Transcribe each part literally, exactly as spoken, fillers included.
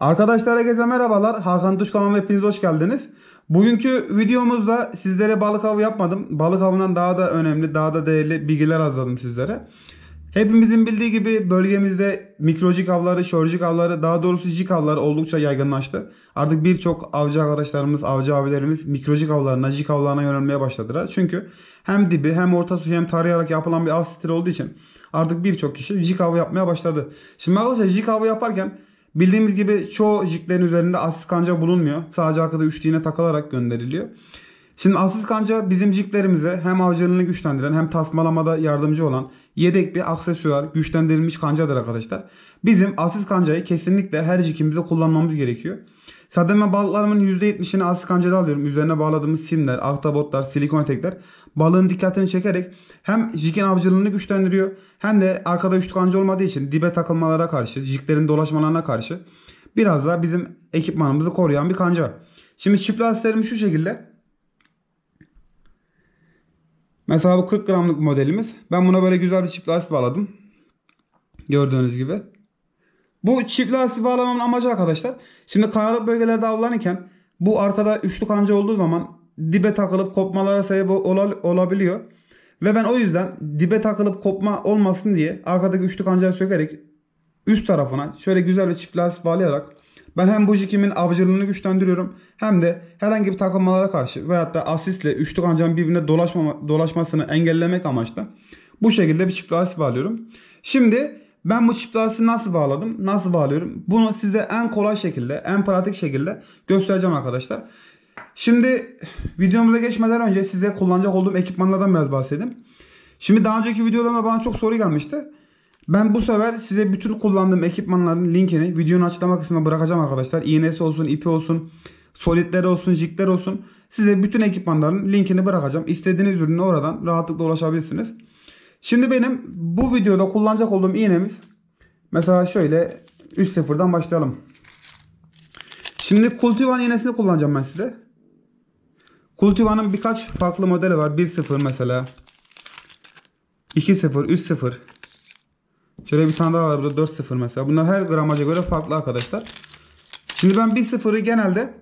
Arkadaşlar herkese merhabalar. Hakan Tunç kanalıma hepiniz hoş geldiniz. Bugünkü videomuzda sizlere balık avı yapmadım. Balık avından daha da önemli, daha da değerli bilgiler hazırladım sizlere. Hepimizin bildiği gibi bölgemizde mikrojik avları, şorjik avları, daha doğrusu jig avları oldukça yaygınlaştı. Artık birçok avcı arkadaşlarımız, avcı abilerimiz mikrojik avlarına, jig avlarına yönelmeye başladılar. Çünkü hem dibi hem orta suyu hem tarayarak yapılan bir av stili olduğu için artık birçok kişi jig avı yapmaya başladı. Şimdi arkadaşlar jig avı yaparken bildiğimiz gibi çoğu jiglerin üzerinde asist kanca bulunmuyor. Sadece arkada üç iğne takılarak gönderiliyor. Şimdi asist kanca bizim jiglerimize hem avcılığını güçlendiren hem tasmalamada yardımcı olan yedek bir aksesuar, güçlendirilmiş kancadır arkadaşlar. Bizim asist kancayı kesinlikle her jigimize kullanmamız gerekiyor. Zaten ben balıklarımın yüzde yetmişini asist kancada alıyorum. Üzerine bağladığımız simler, ahtapotlar, silikon etekler balığın dikkatini çekerek hem jigin avcılığını güçlendiriyor hem de arkada üç kanca olmadığı için dibe takılmalara karşı, jiglerin dolaşmalarına karşı biraz daha bizim ekipmanımızı koruyan bir kanca. Şimdi çift asistlerimiz şu şekilde. Mesela bu kırk gramlık modelimiz. Ben buna böyle güzel bir çift lastik bağladım. Gördüğünüz gibi. Bu çift lastik bağlamamın amacı arkadaşlar. Şimdi kayalık bölgelerde avlanırken bu arkada üçlü kanca olduğu zaman dibe takılıp kopmalara sebep olabiliyor. Ve ben o yüzden dibe takılıp kopma olmasın diye arkadaki üçlü kancayı sökerek üst tarafına şöyle güzel bir çift lastik bağlayarak ben hem bu jigimin avcılığını güçlendiriyorum hem de herhangi bir takılmalara karşı veyahut da asistle üçlü kancanın birbirine dolaşma, dolaşmasını engellemek amaçlı bu şekilde bir çift asist bağlıyorum. Şimdi ben bu çift asisi nasıl bağladım, nasıl bağlıyorum bunu size en kolay şekilde, en pratik şekilde göstereceğim arkadaşlar. Şimdi videomuza geçmeden önce size kullanacak olduğum ekipmanlardan biraz bahsedeyim. Şimdi daha önceki videolarımda bana çok soru gelmişti. Ben bu sefer size bütün kullandığım ekipmanların linkini videonun açıklama kısmına bırakacağım arkadaşlar. İğnesi olsun, ipi olsun, solidleri olsun, jigler olsun. Size bütün ekipmanların linkini bırakacağım. İstediğiniz ürüne oradan rahatlıkla ulaşabilirsiniz. Şimdi benim bu videoda kullanacak olduğum iğnemiz mesela şöyle üç sıfırdan başlayalım. Şimdi Cultiva'nın iğnesini kullanacağım ben size. Cultiva'nın birkaç farklı modeli var. bir sıfır mesela. iki sıfır, üç sıfır. Şöyle bir tane daha var burada dört sıfır mesela. Bunlar her gramaja göre farklı arkadaşlar. Şimdi ben bir sıfırı genelde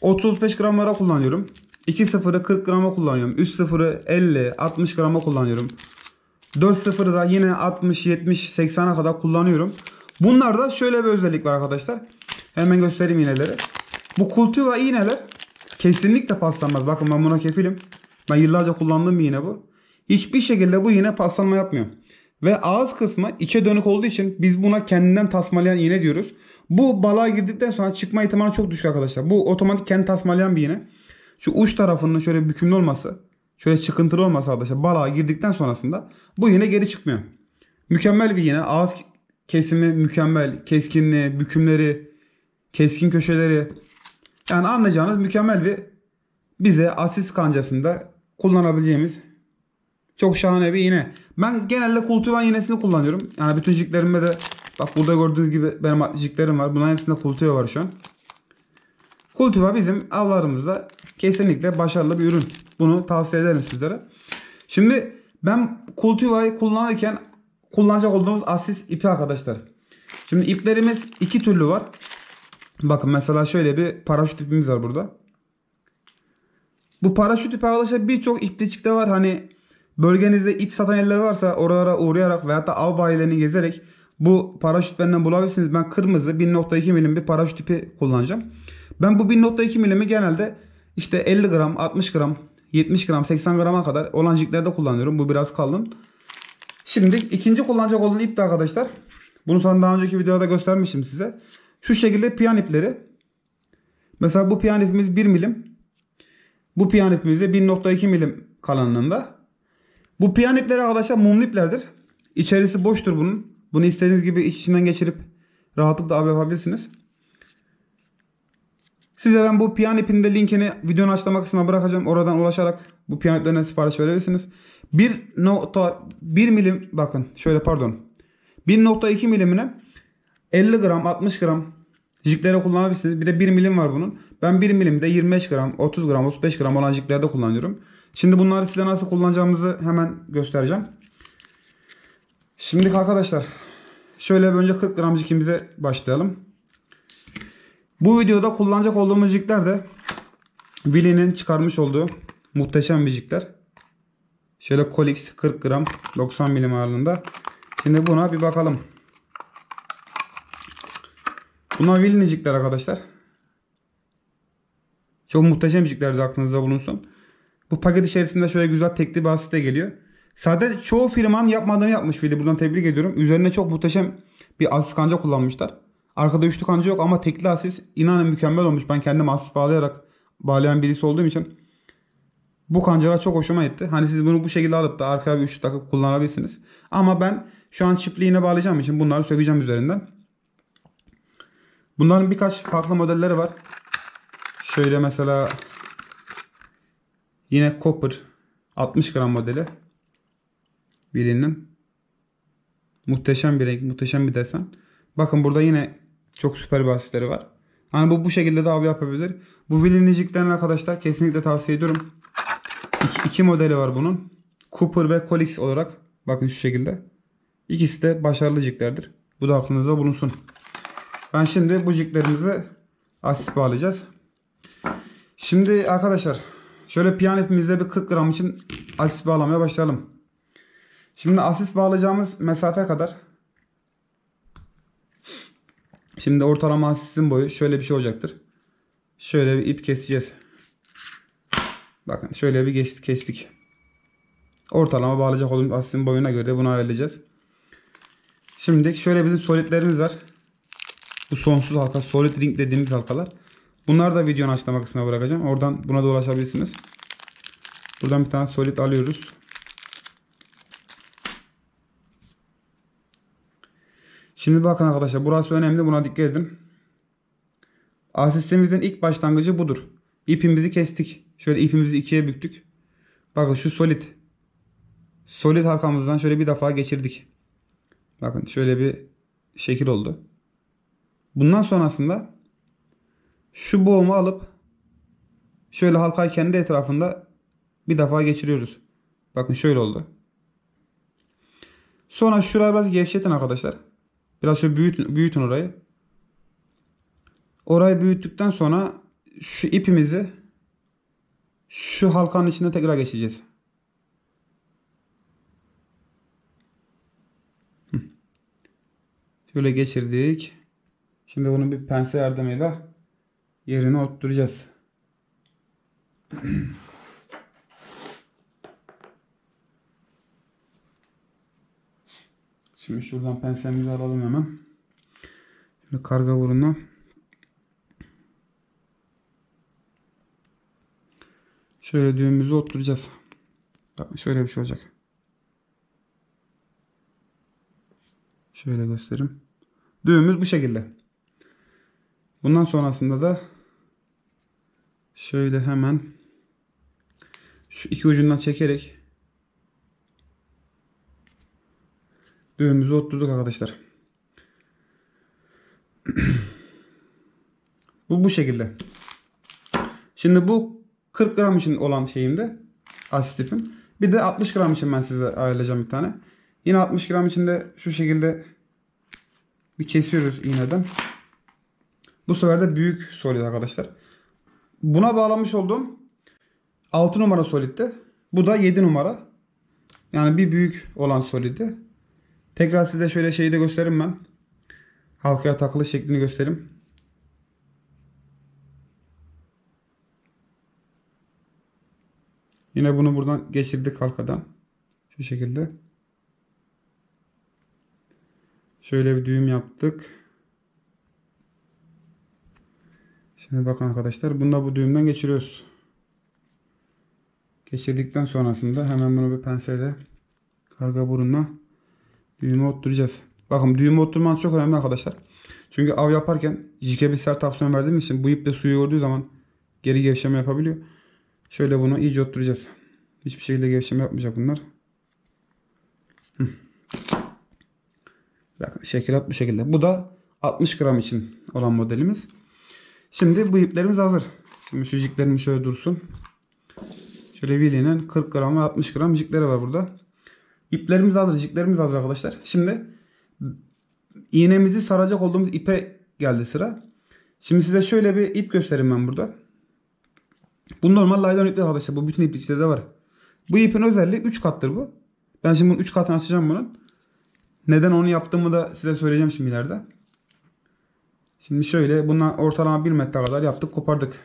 otuz beş gramlara kullanıyorum. iki sıfırı kırk grama kullanıyorum. üç sıfırı elli, altmış grama kullanıyorum. dört sıfırı da yine altmış, yetmiş, seksene kadar kullanıyorum. Bunlarda şöyle bir özellik var arkadaşlar. Hemen göstereyim iğneleri. Bu Cultiva iğneler kesinlikle paslanmaz. Bakın ben buna kefilim. Ben yıllarca kullandığım bir iğne bu. Hiçbir şekilde bu iğne paslanma yapmıyor. Ve ağız kısmı içe dönük olduğu için biz buna kendinden tasmalayan iğne diyoruz. Bu balığa girdikten sonra çıkma ihtimali çok düşük arkadaşlar. Bu otomatik kendi tasmalayan bir iğne. Şu uç tarafının şöyle bükümlü olması, şöyle çıkıntılı olması arkadaşlar balığa girdikten sonrasında bu iğne geri çıkmıyor. Mükemmel bir iğne. Ağız kesimi mükemmel. Keskinliği, bükümleri, keskin köşeleri. Yani anlayacağınız mükemmel bir bize asist kancasında kullanabileceğimiz çok şahane bir iğne. Ben genelde Cultiva iğnesini kullanıyorum. Yani bütün jiglerimde de bak burada gördüğünüz gibi benim jiglerim var. Bunların hepsinde Cultiva var şu an. Cultiva bizim avlarımızda kesinlikle başarılı bir ürün. Bunu tavsiye ederim sizlere. Şimdi ben Cultiva'yı kullanırken kullanacak olduğumuz asist ipi arkadaşlar. Şimdi iplerimiz iki türlü var. Bakın mesela şöyle bir paraşüt ipimiz var burada. Bu paraşüt ipi arkadaşlar birçok iplikçikte var. Hani bölgenizde ip satan yerler varsa oralara uğrayarak veyahut da av bayilerini gezerek bu paraşüt benden bulabilirsiniz. Ben kırmızı bir nokta iki milim bir paraşüt ipi kullanacağım. Ben bu bir nokta iki milimi genelde işte elli gram, altmış gram, yetmiş gram, seksen grama kadar olan jiglerde kullanıyorum. Bu biraz kalın. Şimdi ikinci kullanacak olan ip de arkadaşlar. Bunu sana daha önceki videoda göstermiştim size. Şu şekilde piyan ipleri. Mesela bu piyan ipimiz bir milim. Bu piyan ipimiz de bir nokta iki milim kalınlığında. Bu piyan ipleri arkadaşlar mumlu iplerdir. İçerisi boştur bunun. Bunu istediğiniz gibi iç içinden geçirip rahatlıkla av yapabilirsiniz. Size ben bu piyan ipinin de linkini videonun açıklama kısmına bırakacağım. Oradan ulaşarak bu piyan iplerine sipariş verebilirsiniz. bir nokta bir milim bakın şöyle pardon. bir nokta iki milimine elli gram, altmış gram jiglere kullanabilirsiniz. Bir de bir milim var bunun. Ben bir milimde yirmi beş gram, otuz gram, otuz beş gram olan jiglerde kullanıyorum. Şimdi bunları size nasıl kullanacağımızı hemen göstereceğim. Şimdi arkadaşlar şöyle önce kırk gram jigimize başlayalım. Bu videoda kullanacak olduğumuz jigler de Vili'nin çıkarmış olduğu muhteşem bir jigler. Şöyle Colix kırk gram doksan milimetre ağırlığında. Şimdi buna bir bakalım. Bunlar Vili'nin jigler arkadaşlar. Çok muhteşem jigler, aklınızda bulunsun. Bu paket içerisinde şöyle güzel tekli bir asiste geliyor. Sadece çoğu firmanın yapmadığını yapmış Vili. Buradan tebrik ediyorum. Üzerine çok muhteşem bir asis kanca kullanmışlar. Arkada üçlü kanca yok ama tekli asis inanın mükemmel olmuş. Ben kendim asis bağlayarak bağlayan birisi olduğum için bu kancalar çok hoşuma gitti. Hani siz bunu bu şekilde alıp da arkaya bir üçlü takıp kullanabilirsiniz. Ama ben şu an çiftli iğne bağlayacağım için bunları sökeceğim üzerinden. Bunların birkaç farklı modelleri var. Şöyle mesela yine Copper altmış gram modeli. Birinin muhteşem bir renk, muhteşem bir desen. Bakın burada yine çok süper basitleri var. Hani bu bu şekilde de av yapabilir. Bu Vili'nin jiglerini arkadaşlar kesinlikle tavsiye ediyorum. İki, iki modeli var bunun. Cooper ve Colix olarak. Bakın şu şekilde. İkisi de başarılı jiglerdir. Bu da aklınızda bulunsun. Ben şimdi bu jiglerimizi asist bağlayacağız. Şimdi arkadaşlar şöyle piyano ipimizde bir kırk gram için asist bağlamaya başlayalım. Şimdi asist bağlayacağımız mesafe kadar. Şimdi ortalama asistin boyu şöyle bir şey olacaktır. Şöyle bir ip keseceğiz. Bakın şöyle bir geçtik, kestik. Ortalama bağlayacak olduğumuz asistin boyuna göre bunu ayarlayacağız. Şimdi şöyle bizim solidlerimiz var. Bu sonsuz halka, solid ring dediğimiz halkalar. Bunları da videonun açıklama kısmına bırakacağım. Oradan buna da ulaşabilirsiniz. Buradan bir tane solid alıyoruz. Şimdi bakın arkadaşlar, burası önemli, buna dikkat edin. Asistimizin ilk başlangıcı budur. İpimizi kestik. Şöyle ipimizi ikiye büktük. Bakın şu solid. Solid halkamızdan şöyle bir defa geçirdik. Bakın şöyle bir şekil oldu. Bundan sonrasında şu boğumu alıp şöyle halkayı kendi etrafında bir defa geçiriyoruz. Bakın şöyle oldu. Sonra şurayı biraz gevşetin arkadaşlar. Biraz şöyle büyütün, büyütün orayı. Orayı büyüttükten sonra şu ipimizi şu halkanın içinde tekrar geçeceğiz. Şöyle geçirdik. Şimdi bunu bir pense yardımıyla yerine oturtacağız. Şimdi şuradan pensemizi alalım hemen. Şimdi karga burundan. Şöyle düğümümüzü oturtacağız. Bak şöyle bir şey olacak. Şöyle göstereyim. Düğümümüz bu şekilde. Bundan sonrasında da şöyle hemen şu iki ucundan çekerek düğümümüzü oturttuk arkadaşlar. Bu bu şekilde. Şimdi bu kırk gram için olan şeyimde asist ipim. Bir de altmış gram için ben size ayarlayacağım bir tane. Yine altmış gram için de şu şekilde bir kesiyoruz iğneden. Bu sefer de büyük solid arkadaşlar. Buna bağlamış olduğum altı numara soliddi. Bu da yedi numara. Yani bir büyük olan soliddi. Tekrar size şöyle şeyi de göstereyim ben. Halkaya takılış şeklini göstereyim. Yine bunu buradan geçirdik halkadan. Şu şekilde. Şöyle bir düğüm yaptık. Şimdi bakın arkadaşlar. Bunu da bu düğümden geçiriyoruz. Geçirdikten sonrasında hemen bunu bir penseyle, karga burunla düğümü oturtacağız. Bakın düğümü oturtmanız çok önemli arkadaşlar. Çünkü av yaparken jige bir sert aksiyon verdiğim için bu ip de suyu gördüğü zaman geri gevşeme yapabiliyor. Şöyle bunu iyice oturtacağız. Hiçbir şekilde gevşeme yapmayacak bunlar. Hı. Bakın şekil bu şekilde. Bu da altmış gram için olan modelimiz. Şimdi bu iplerimiz hazır. Şimdi şu jiglerimiz şöyle dursun. Şöyle Vili'nin kırk gram ve altmış gram jigleri var burada. İplerimiz hazır, jiglerimiz hazır arkadaşlar. Şimdi iğnemizi saracak olduğumuz ipe geldi sıra. Şimdi size şöyle bir ip göstereyim ben burada. Bu normal laylon ipler arkadaşlar. Bu bütün iplikçilerde var. Bu ipin özelliği üç kattır bu. Ben şimdi bunun üç katını açacağım bunun. Neden onu yaptığımı da size söyleyeceğim şimdi ileride. Şimdi şöyle bundan ortalama bir metre kadar yaptık, kopardık.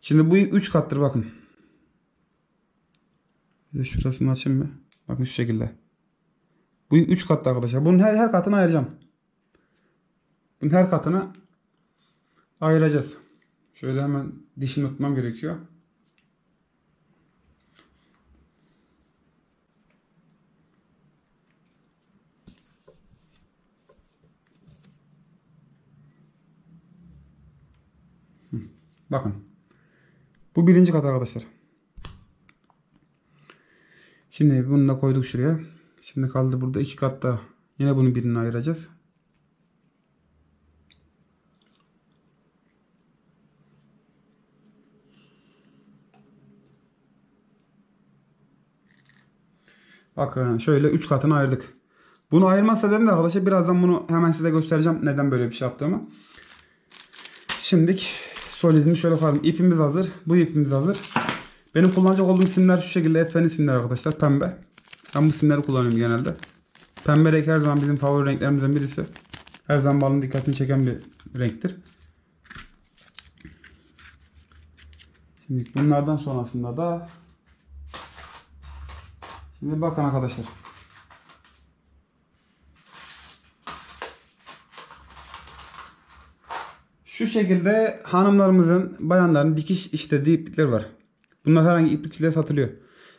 Şimdi bu üç kattır bakın. Şurasını açayım mı? Bakın şu şekilde. Bu üç katlı arkadaşlar. Bunun her her katını ayıracağım. Bunun her katını ayıracağız. Şöyle hemen dişini tutmam gerekiyor. Bakın. Bu birinci kat arkadaşlar. Şimdi bunu da koyduk şuraya. Şimdi kaldı burada iki kat daha. Yine bunu birini ayıracağız. Bakın şöyle üç katını ayırdık. Bunu ayırma sebebim de arkadaşlar birazdan bunu hemen size göstereceğim. Neden böyle bir şey yaptığımı. Şimdiki solizmi şöyle koyalım. İpimiz hazır. Bu ipimiz hazır. Benim kullanacak olduğum simler şu şekilde. Efendi simler arkadaşlar. Pembe. Ben bu simleri kullanıyorum genelde. Pembe renk her zaman bizim favori renklerimizden birisi. Her zaman balın dikkatini çeken bir renktir. Şimdi bunlardan sonrasında da şimdi bakın arkadaşlar. Şu şekilde hanımlarımızın, bayanların dikiş işlediği iplikler var. Bunlar herhangi iplikçilere satılıyor.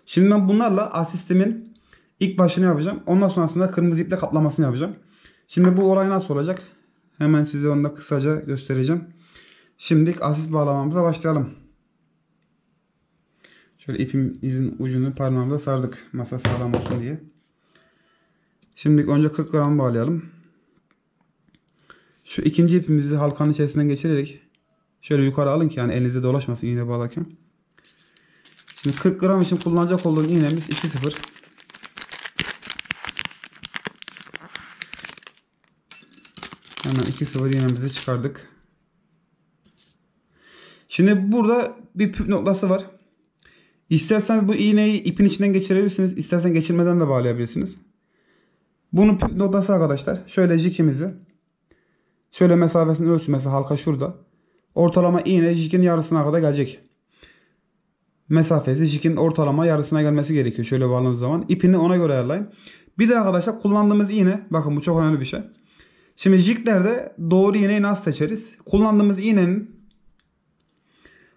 Şimdi ben bunlarla asistimin ilk başını yapacağım. Ondan sonrasında kırmızı iple kaplamasını yapacağım. Şimdi bu olay nasıl olacak? Hemen size onu da kısaca göstereceğim. Şimdi asist bağlamamıza başlayalım. Şöyle ipimizin ucunu parmağımıza sardık. Masa sağlam olsun diye. Şimdi önce kırk gram bağlayalım. Şu ikinci ipimizi halkanın içerisinden geçirerek şöyle yukarı alın ki yani elinize dolaşmasın iğne bağlarken. Şimdi kırk gram için kullanacak olduğum iğnemiz iki sıfır. Hemen iki sıfır iğnemizi çıkardık. Şimdi burada bir püf noktası var. İsterseniz bu iğneyi ipin içinden geçirebilirsiniz. İsterseniz geçirmeden de bağlayabilirsiniz. Bunun püf noktası arkadaşlar. Şöyle jikimizi. Şöyle mesafesini ölçmesi halka şurada. Ortalama iğne jikin yarısına kadar gelecek. Mesafesi jikin ortalama yarısına gelmesi gerekiyor. Şöyle bağladığınız zaman. İpini ona göre ayarlayın. Bir de arkadaşlar kullandığımız iğne. Bakın bu çok önemli bir şey. Şimdi jiklerde doğru iğneyi nasıl seçeriz? Kullandığımız iğnenin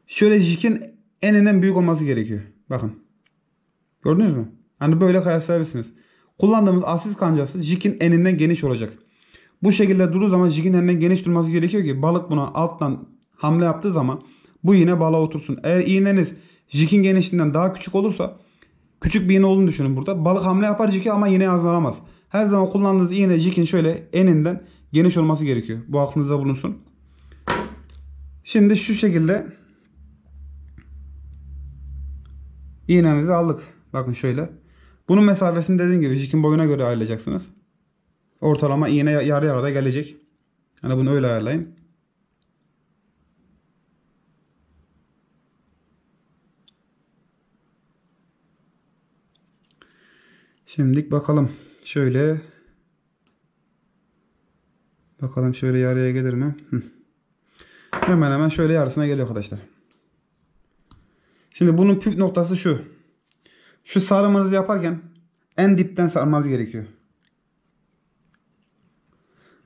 şöyle jikin eninden büyük olması gerekiyor. Bakın. Gördünüz mü? Hani böyle kıyaslayabilirsiniz. Kullandığımız asist kancası jikin eninden geniş olacak. Bu şekilde durduğu zaman jikin eninden geniş durması gerekiyor ki balık buna alttan hamle yaptığı zaman bu iğne balığa otursun. Eğer iğneniz jikin genişliğinden daha küçük olursa, küçük bir iğne olduğunu düşünün burada. Balık hamle yapar jiki ama iğneye azlanamaz. Her zaman kullandığınız iğne jikin şöyle eninden geniş olması gerekiyor. Bu aklınızda bulunsun. Şimdi şu şekilde iğnemizi aldık. Bakın şöyle. Bunun mesafesini dediğim gibi jikin boyuna göre ayarlayacaksınız. Ortalama iğne yarıya kadar gelecek. Yani bunu öyle ayarlayın. Şimdi bakalım. Şöyle. Bakalım şöyle yarıya gelir mi? Hı. Hemen hemen şöyle yarısına geliyor arkadaşlar. Şimdi bunun püf noktası şu. Şu sarmanızı yaparken en dipten sarmanız gerekiyor.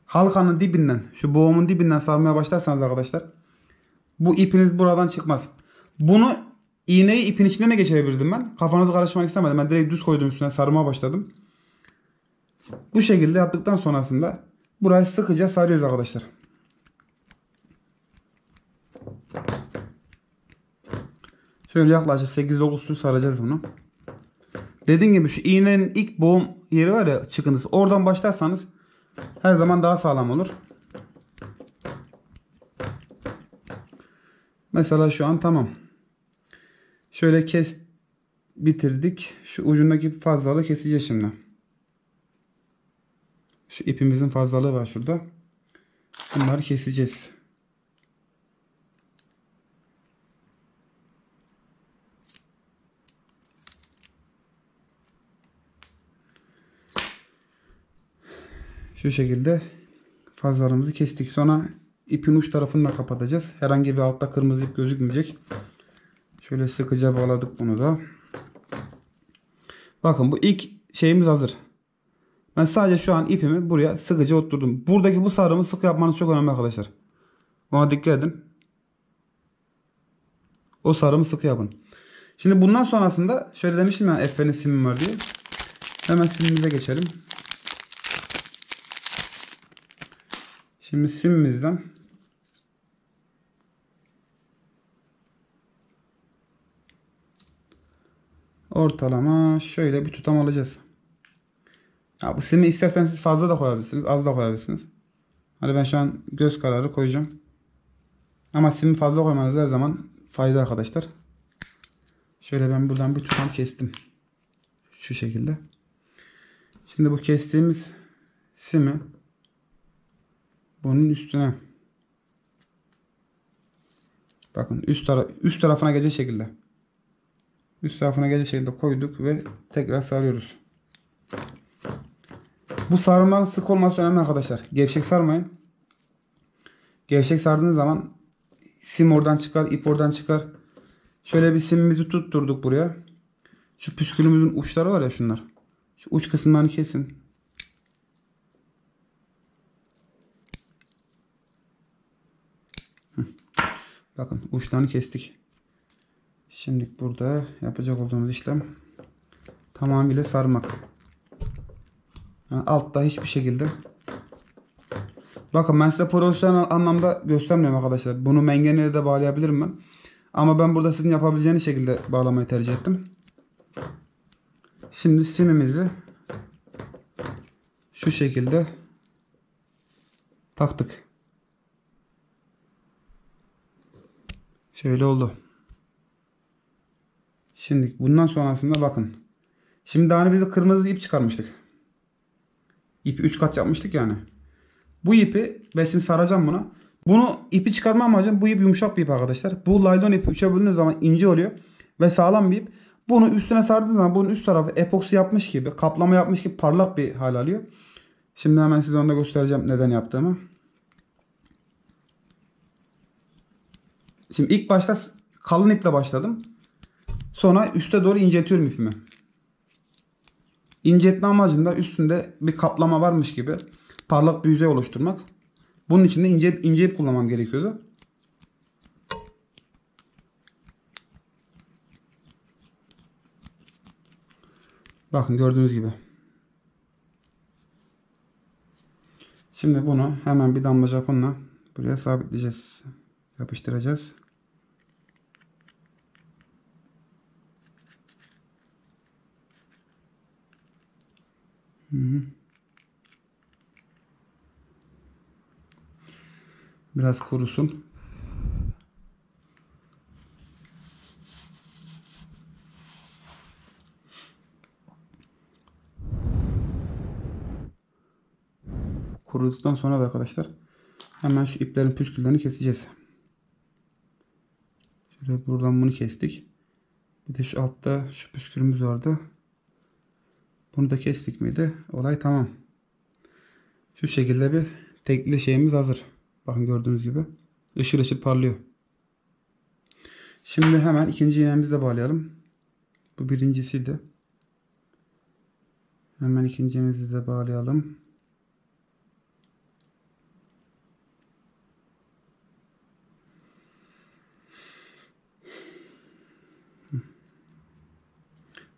Halkanın dibinden, şu boğumun dibinden sarmaya başlarsanız arkadaşlar bu ipiniz buradan çıkmaz. Bunu iğneyi ipin içine ne geçirebildim ben? Kafanızı karıştırmak istemedim. Ben direkt düz koydum üstüne sarmaya başladım. Bu şekilde yaptıktan sonrasında burayı sıkıca sarıyoruz arkadaşlar. Şöyle yaklaşık sekiz dokuz tur saracağız bunu. Dediğim gibi şu iğnenin ilk boğum yeri var ya çıkıntısı. Oradan başlarsanız her zaman daha sağlam olur. Mesela şu an tamam. Şöyle kes bitirdik. Şu ucundaki fazlalığı keseceğiz şimdi. Şu ipimizin fazlalığı var şurada. Bunları keseceğiz. Şu şekilde fazlarımızı kestik. Sonra ipin uç tarafını da kapatacağız. Herhangi bir altta kırmızı ip gözükmeyecek. Şöyle sıkıca bağladık bunu da. Bakın bu ilk şeyimiz hazır. Ben sadece şu an ipimi buraya sıkıca oturttum. Buradaki bu sarımı sıkı yapmanız çok önemli arkadaşlar. Ona dikkat edin. O sarımı sıkı yapın. Şimdi bundan sonrasında şöyle demiştim ben, efenin simim var diye. Hemen simimize geçelim. Şimdi simimizden ortalama şöyle bir tutam alacağız. Ya bu simi isterseniz siz fazla da koyabilirsiniz, az da koyabilirsiniz. Hani ben şu an göz kararı koyacağım. Ama simi fazla koymanız her zaman fayda arkadaşlar. Şöyle ben buradan bir tutam kestim. Şu şekilde. Şimdi bu kestiğimiz simi bunun üstüne, bakın üst tara üst tarafına gelecek şekilde üst tarafına gelecek şekilde koyduk ve tekrar sarıyoruz. Bu sarımların sık olması önemli arkadaşlar. Gevşek sarmayın. Gevşek sardığınız zaman sim oradan çıkar, ip oradan çıkar. Şöyle bir simimizi tutturduk buraya. Şu püskülümüzün uçları var ya şunlar. Şu uç kısımlarını kesin. Bakın uçlarını kestik. Şimdi burada yapacak olduğumuz işlem tamamıyla sarmak. Yani altta hiçbir şekilde. Bakın ben size profesyonel anlamda göstermiyorum arkadaşlar. Bunu mengeneye de bağlayabilirim ben. Ama ben burada sizin yapabileceğiniz şekilde bağlamayı tercih ettim. Şimdi simimizi şu şekilde taktık. Şöyle oldu. Şimdi bundan sonrasında bakın. Şimdi daha önce biz de kırmızı ip çıkarmıştık. İpi üç kat yapmıştık yani. Bu ipi ben şimdi saracağım buna. Bunu ipi çıkarma amacım, bu ip yumuşak bir ip arkadaşlar. Bu laylon ipi üçe bölündüğü zaman ince oluyor. Ve sağlam bir ip. Bunu üstüne sardığınız zaman bunun üst tarafı epoksi yapmış gibi, kaplama yapmış gibi parlak bir hal alıyor. Şimdi hemen size onu da göstereceğim neden yaptığımı. Şimdi ilk başta kalın iple başladım. Sonra üste doğru inceltiyorum ipimi. İnceltme amacım da üstünde bir kaplama varmış gibi parlak bir yüzey oluşturmak. Bunun için de ince, ince ip kullanmam gerekiyordu. Bakın gördüğünüz gibi. Şimdi bunu hemen bir damla japonla buraya sabitleyeceğiz. Yapıştıracağız. Biraz kurusun. Kuruduktan sonra da arkadaşlar hemen şu iplerin püsküllerini keseceğiz. Şöyle buradan bunu kestik. Bir de şu altta şu püskülümüz vardı. Bunu da kestik miydi? Olay tamam. Şu şekilde bir tekli şeyimiz hazır. Bakın gördüğünüz gibi. Işıl ışıl parlıyor. Şimdi hemen ikinci iğnemizi bağlayalım. Bu birincisiydi. Hemen ikincimizi de bağlayalım.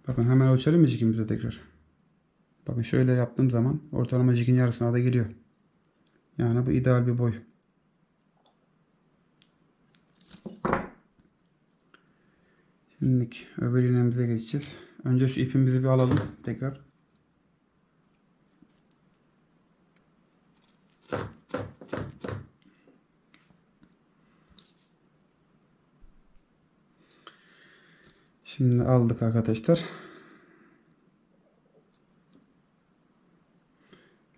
Bakın hemen ölçelim mi jigimize tekrar. Bakın şöyle yaptığım zaman ortalama jigin yarısına da geliyor. Yani bu ideal bir boy. Şimdi öbür iğnemize geçeceğiz. Önce şu ipimizi bir alalım tekrar. Şimdi aldık arkadaşlar.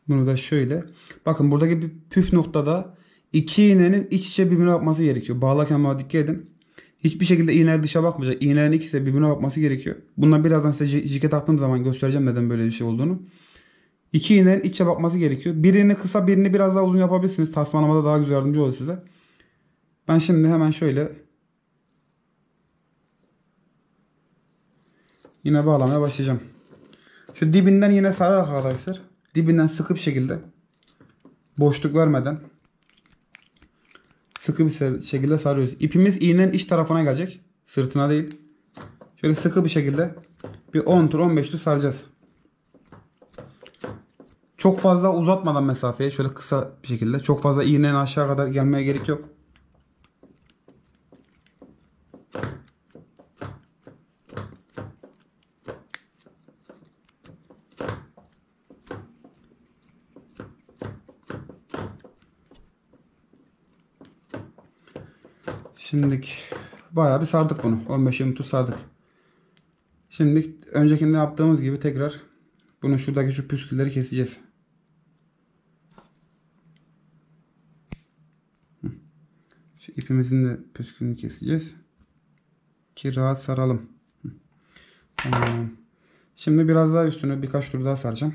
Bunu da şöyle. Bakın buradaki bir püf noktada İki iğnenin iç içe birbirine bakması gerekiyor. Bağlarken bana dikkat edin. Hiçbir şekilde iğneler dışa bakmayacak. İğnelerin ikisi birbirine bakması gerekiyor. Bundan birazdan size jiket attığım zaman göstereceğim neden böyle bir şey olduğunu. İki iğnenin iç içe bakması gerekiyor. Birini kısa, birini biraz daha uzun yapabilirsiniz. Tasmanlamada daha güzel yardımcı olur size. Ben şimdi hemen şöyle yine bağlamaya başlayacağım. Şu dibinden yine sararak arkadaşlar. Dibinden sıkı bir şekilde, boşluk vermeden sıkı bir şekilde sarıyoruz. İpimiz iğnenin iç tarafına gelecek. Sırtına değil. Şöyle sıkı bir şekilde bir on tur on beş tur saracağız. Çok fazla uzatmadan mesafeye, şöyle kısa bir şekilde. Çok fazla iğnenin aşağı kadar gelmeye gerek yok. Şimdilik bayağı bir sardık bunu. on beş yirmi tur sardık. Şimdi öncekinde yaptığımız gibi tekrar bunu şuradaki şu püskülleri keseceğiz. Şu ipimizin de püskülünü keseceğiz ki rahat saralım. Tamam. Şimdi biraz daha üstüne birkaç tur daha saracağım.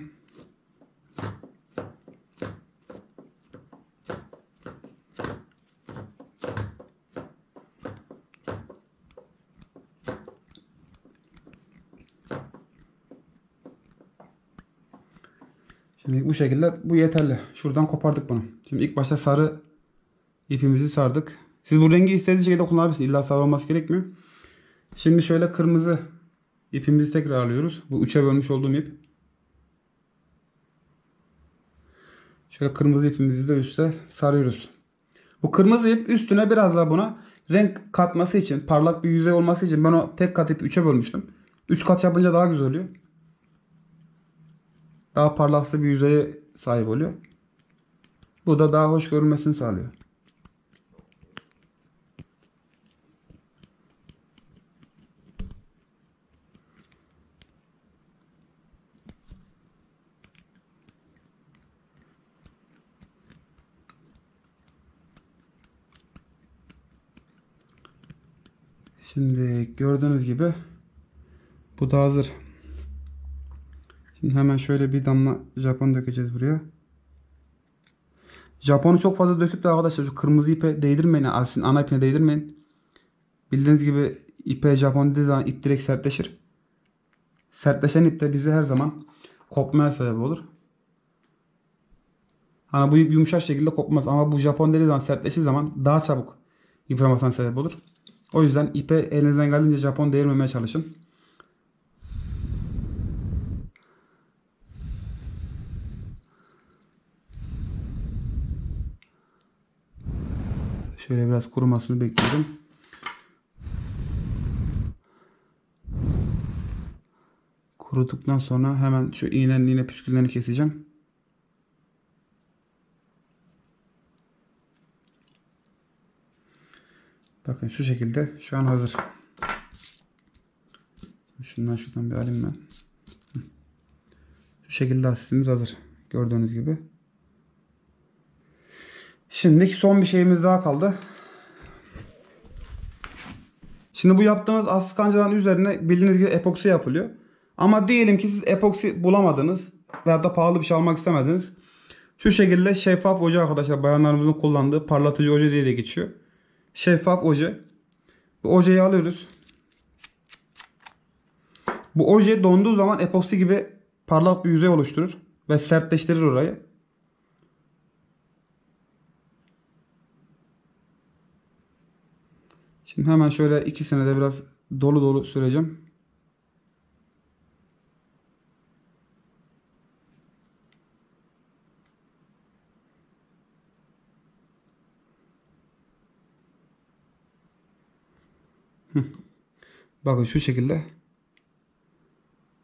Şimdi bu şekilde, bu yeterli. Şuradan kopardık bunu. Şimdi ilk başta sarı ipimizi sardık. Siz bu rengi istediğiniz şekilde kullanabilirsiniz. İlla sarı olması gerekmiyor. Şimdi şöyle kırmızı ipimizi tekrar alıyoruz. Bu üçe bölmüş olduğum ip. Şöyle kırmızı ipimizi de üstte sarıyoruz. Bu kırmızı ip üstüne biraz daha buna renk katması için, parlak bir yüzey olması için ben o tek kat ipi üçe bölmüştüm. Üç kat yapınca daha güzel oluyor. Daha parlaksı bir yüzeye sahip oluyor. Bu da daha hoş görünmesini sağlıyor. Şimdi gördüğünüz gibi bu da hazır. Şimdi hemen şöyle bir damla Japon dökeceğiz buraya. Japonu çok fazla döküp de arkadaşlar şu kırmızı ipe değdirmeyin. Aslında ana ipine değdirmeyin. Bildiğiniz gibi ipe Japon dediği zaman ip direkt sertleşir. Sertleşen ip de bizi her zaman kopmaya sebep olur. Hani bu ip yumuşak şekilde kopmaz ama bu Japon dediği zaman sertleşir zaman daha çabuk yıpramasına sebep olur. O yüzden ipe elinizden geldiğince Japon değirmemeye çalışın. Şöyle biraz kurumasını bekliyorum. Kuruduktan sonra hemen şu iğnenin iğne püsküllerini keseceğim. Bakın şu şekilde şu an hazır. Şundan şuradan bir alayım ben. Şu şekilde asistimiz hazır. Gördüğünüz gibi. Şimdiki son bir şeyimiz daha kaldı. Şimdi bu yaptığımız asist kancaların üzerine bildiğiniz gibi epoksi yapılıyor. Ama diyelim ki siz epoksi bulamadınız veya da pahalı bir şey almak istemediniz. Şu şekilde şeffaf oje arkadaşlar, bayanlarımızın kullandığı parlatıcı oje diye de geçiyor. Şeffaf oje. Bu ojeyi alıyoruz. Bu oje donduğu zaman epoksi gibi parlak bir yüzey oluşturur ve sertleştirir orayı. Şimdi hemen şöyle ikisine de biraz dolu dolu süreceğim. Bakın şu şekilde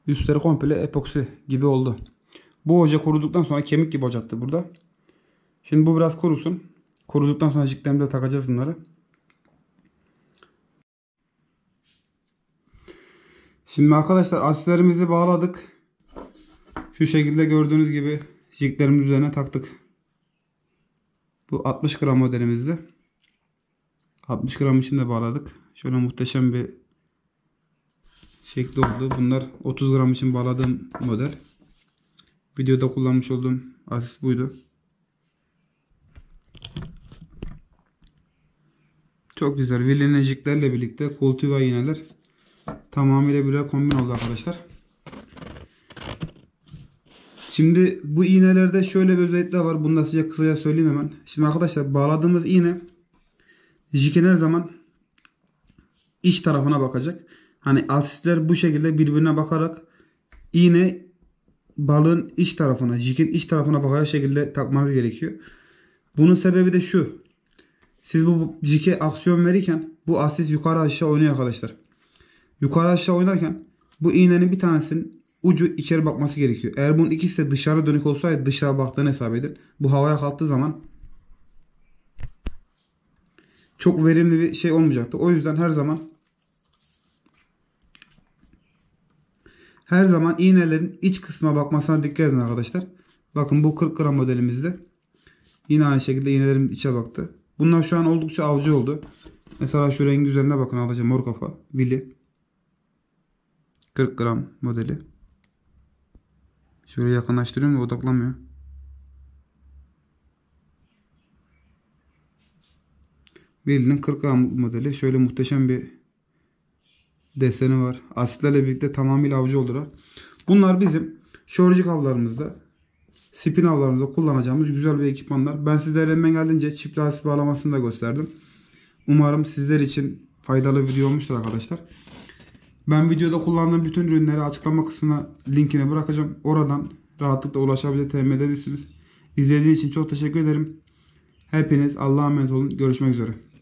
üstleri komple epoksi gibi oldu. Bu oje kuruduktan sonra kemik gibi olacaktı burada. Şimdi bu biraz kurusun. Kuruduktan sonra jiklerimize takacağız bunları. Şimdi arkadaşlar asistlerimizi bağladık. Şu şekilde gördüğünüz gibi jiklerimizi üzerine taktık. Bu altmış gram modelimizde. altmış gram için de bağladık. Şöyle muhteşem bir şekli oldu. Bunlar otuz gram için bağladığım model. Videoda kullanmış olduğum asist buydu. Çok güzel. Vilineciklerle birlikte Cultiva iğneler tamamıyla birer kombin oldu arkadaşlar. Şimdi bu iğnelerde şöyle bir özellik de var. Bunu da size kısaca söyleyeyim hemen. Şimdi arkadaşlar bağladığımız iğne jiken her zaman iç tarafına bakacak. Hani asistler bu şekilde birbirine bakarak iğne balığın iç tarafına, jiken iç tarafına bakacak şekilde takmanız gerekiyor. Bunun sebebi de şu. Siz bu jike aksiyon verirken bu asist yukarı aşağı oynuyor arkadaşlar. Yukarı aşağı oynarken bu iğnenin bir tanesinin ucu içeri bakması gerekiyor. Eğer bunun ikisi de dışarı dönük olsaydı dışarı baktığını hesap edin. Bu havaya kalktığı zaman çok verimli bir şey olmayacaktı. O yüzden her zaman her zaman iğnelerin iç kısmına bakmasına dikkat edin arkadaşlar. Bakın bu kırk gram modelimizde yine aynı şekilde iğnelerin içe baktı. Bunlar şu an oldukça avcı oldu. Mesela şu rengi üzerine bakın arkadaşlar, mor kafa. Vili. kırk gram modeli. Şöyle yakınlaştırıyorum da odaklanmıyor. Vili'nin kırk gram modeli. Şöyle muhteşem bir deseni var. Asitlerle birlikte tamamıyla avcı oldular. Bunlar bizim şorjik avlarımızda, spin avlarımızda kullanacağımız güzel bir ekipmanlar. Ben sizlere elimden geldiğince çiftli asit bağlamasını da gösterdim. Umarım sizler için faydalı bir video olmuştur arkadaşlar. Ben videoda kullandığım bütün ürünleri açıklama kısmına linkine bırakacağım. Oradan rahatlıkla ulaşabilir, temin edebilirsiniz. İzlediğiniz için çok teşekkür ederim. Hepiniz Allah'a emanet olun. Görüşmek üzere.